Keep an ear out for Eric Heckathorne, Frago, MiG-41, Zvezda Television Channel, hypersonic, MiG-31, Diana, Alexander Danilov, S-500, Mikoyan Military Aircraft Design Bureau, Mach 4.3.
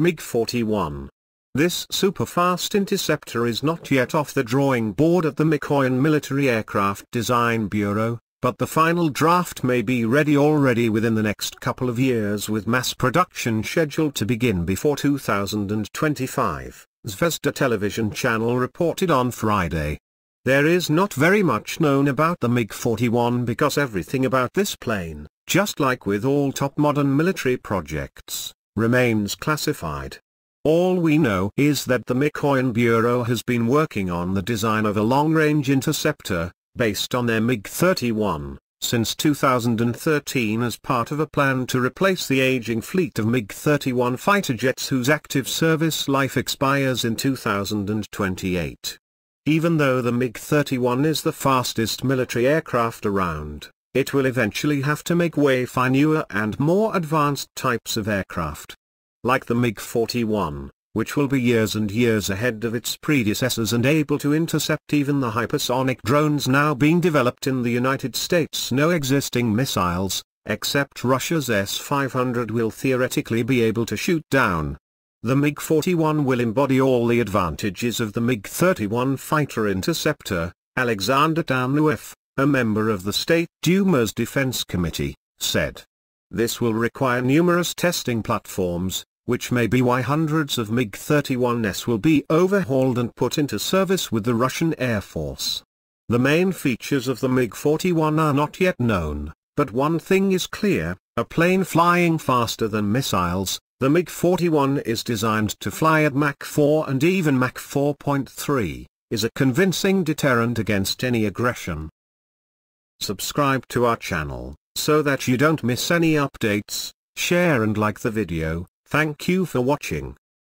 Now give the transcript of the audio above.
MiG-41. This superfast interceptor is not yet off the drawing board at the Mikoyan Military Aircraft Design Bureau, but the final draft may be ready already within the next couple of years, with mass production scheduled to begin before 2025, Zvezda Television Channel reported on Friday. There is not very much known about the MiG-41 because everything about this plane, just like with all top modern military projects, remains classified. All we know is that the Mikoyan Bureau has been working on the design of a long-range interceptor, based on their MiG-31, since 2013 as part of a plan to replace the aging fleet of MiG-31 fighter jets whose active service life expires in 2028. Even though the MiG-31 is the fastest military aircraft around, it will eventually have to make way for newer and more advanced types of aircraft, like the MiG-41, which will be years and years ahead of its predecessors and able to intercept even the hypersonic drones now being developed in the United States. No existing missiles, except Russia's S-500, will theoretically be able to shoot down. The MiG-41 will embody all the advantages of the MiG-31 fighter interceptor, Alexander Danilov, a member of the State Duma's Defense Committee, said. This will require numerous testing platforms, which may be why hundreds of MiG-31s will be overhauled and put into service with the Russian Air Force. The main features of the MiG-41 are not yet known, but one thing is clear: a plane flying faster than missiles, the MiG-41 is designed to fly at Mach 4 and even Mach 4.3, is a convincing deterrent against any aggression. Subscribe to our channel so that you don't miss any updates. Share and like the video. Thank you for watching.